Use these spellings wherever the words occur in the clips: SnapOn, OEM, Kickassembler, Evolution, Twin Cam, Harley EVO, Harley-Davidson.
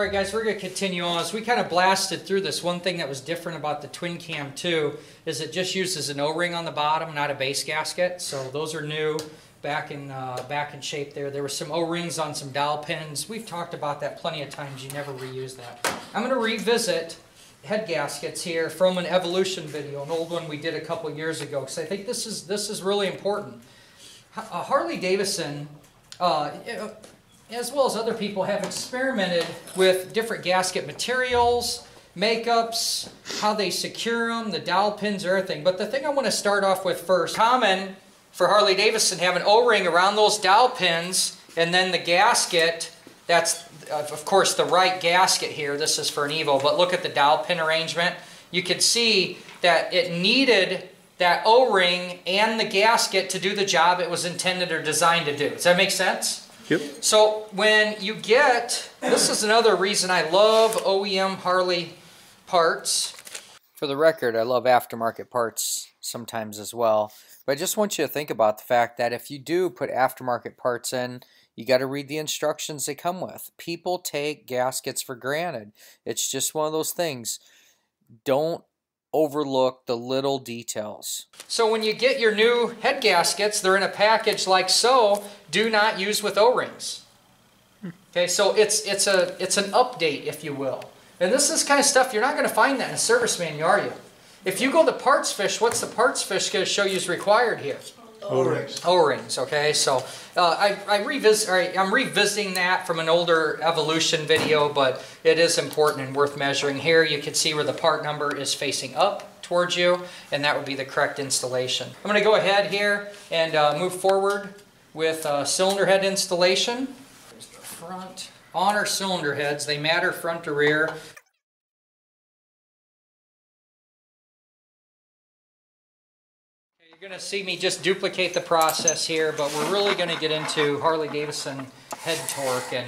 All right, guys, we're going to continue on. As we kind of blasted through this, one thing that was different about the Twin Cam 2 is it just uses an O-ring on the bottom, not a base gasket. So those are new, back in shape there. There were some O-rings on some dowel pins. We've talked about that plenty of times. You never reuse that. I'm going to revisit head gaskets here from an Evolution video, an old one we did a couple years ago, because I think this is really important. Harley-Davidson, as well as other people, have experimented with different gasket materials, makeups, how they secure them, the dowel pins, everything. But the thing I want to start off with first, common for Harley-Davidson, have an O-ring around those dowel pins, and then the gasket, that's of course the right gasket here. This is for an Evo, but look at the dowel pin arrangement. You can see that it needed that O-ring and the gasket to do the job it was intended or designed to do. Does that make sense? Yep. So when you get, this is another reason I love OEM Harley parts. For the record, I love aftermarket parts sometimes as well. But I just want you to think about the fact that if you do put aftermarket parts in, you got to read the instructions they come with. People take gaskets for granted. It's just one of those things. Don't overlook the little details. So when you get your new head gaskets, they're in a package like so. Do not use with O-rings. Okay, so it's an update, if you will. And this is kind of stuff you're not going to find that in a service manual, are you? If you go to parts fish, what's the parts fish going to show you is required here? O-rings. O-rings. Okay, so I'm revisiting that from an older Evolution video, but it is important and worth measuring. Here you can see where the part number is facing up towards you, and that would be the correct installation. I'm going to go ahead here and move forward with cylinder head installation. There's the front. On our cylinder heads, they matter front to rear. You're going to see me just duplicate the process here, but we're really going to get into Harley-Davidson head torque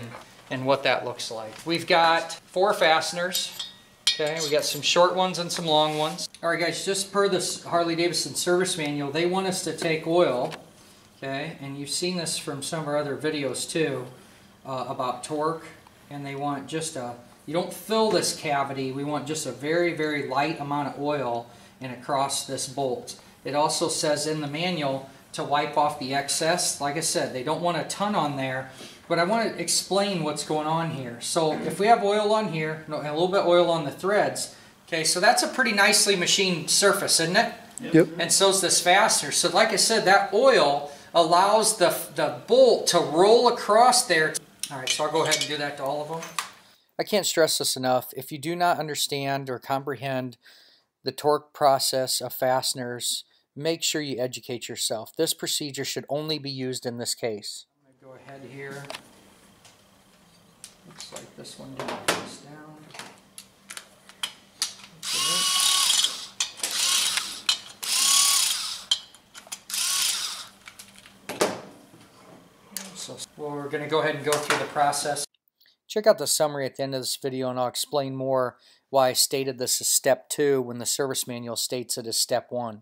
and what that looks like. We've got 4 fasteners. Okay, we got some short ones and some long ones. All right, guys, just per this Harley-Davidson service manual, they want us to take oil, okay, and you've seen this from some of our other videos too about torque, and they want just a, you don't fill this cavity, we want just a very, very light amount of oil and across this bolt. It also says in the manual to wipe off the excess. Like I said, they don't want a ton on there, but I want to explain what's going on here. So if we have oil on here, and a little bit of oil on the threads, okay, so that's a pretty nicely machined surface, isn't it? Yep. And so's this fastener. So like I said, that oil allows the bolt to roll across there. All right, so I'll go ahead and do that to all of them. I can't stress this enough. If you do not understand or comprehend the torque process of fasteners, make sure you educate yourself. This procedure should only be used in this case. I'm going to go ahead here. Looks like this one didn't press down. So we're going to go ahead and go through the process. Check out the summary at the end of this video and I'll explain more why I stated this as step 2 when the service manual states it as step 1.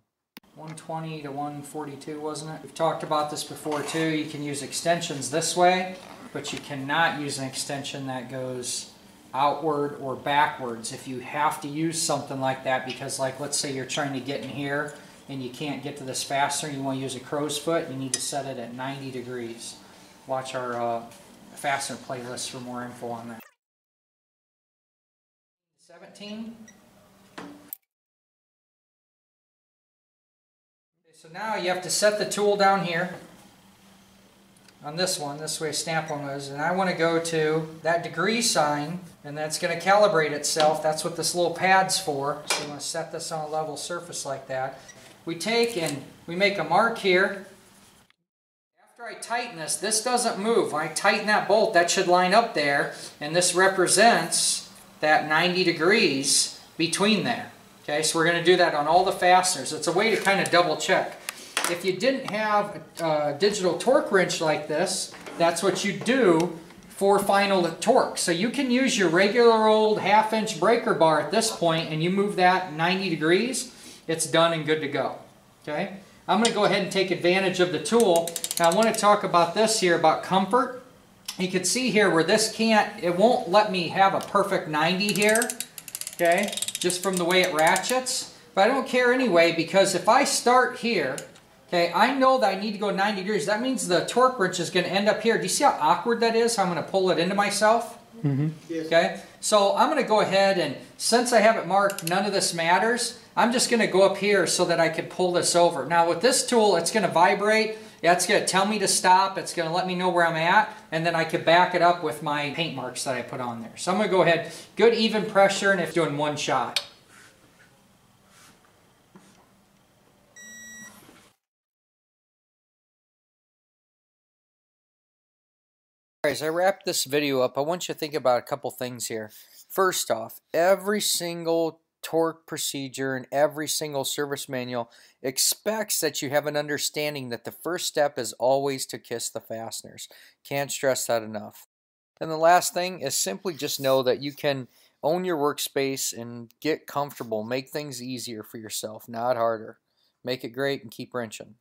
120 to 142, wasn't it? We've talked about this before too. You can use extensions this way, but you cannot use an extension that goes outward or backwards. If you have to use something like that, because like let's say you're trying to get in here and you can't get to this fastener, you want to use a crow's foot, you need to set it at 90 degrees. Watch our fastener playlist for more info on that. 17. So now you have to set the tool down here on this one, this way a snap-on was, and I want to go to that degree sign, and that's going to calibrate itself. That's what this little pad's for, so you want to set this on a level surface like that. We take and we make a mark here. After I tighten this, this doesn't move. When I tighten that bolt, that should line up there, and this represents that 90 degrees between there. Okay, so we're going to do that on all the fasteners. It's a way to kind of double check. If you didn't have a digital torque wrench like this, that's what you do for final torque. So you can use your regular old half-inch breaker bar at this point, and you move that 90 degrees, it's done and good to go. Okay, I'm going to go ahead and take advantage of the tool. Now I want to talk about this here, about comfort. you can see here where this can't, it won't let me have a perfect 90 here, okay, just from the way it ratchets. But I don't care anyway, because if I start here, okay, I know that I need to go 90 degrees. That means the torque wrench is going to end up here. Do you see how awkward that is? How I'm going to pull it into myself. Mm-hmm. Yes. Okay, so I'm going to go ahead and, since I have it marked, none of this matters. I'm just going to go up here so that I can pull this over. Now with this tool, it's going to vibrate. That's going to tell me to stop. It's going to let me know where I'm at, and then I can back it up with my paint marks that I put on there. So I'm going to go ahead, good even pressure, and if doing one shot. Alright, as I wrap this video up, I want you to think about a couple things here. First off, every single torque procedure and every single service manual expects that you have an understanding that the first step is always to kiss the fasteners. Can't stress that enough. And the last thing is simply just know that you can own your workspace and get comfortable. Make things easier for yourself, not harder. Make it great and keep wrenching.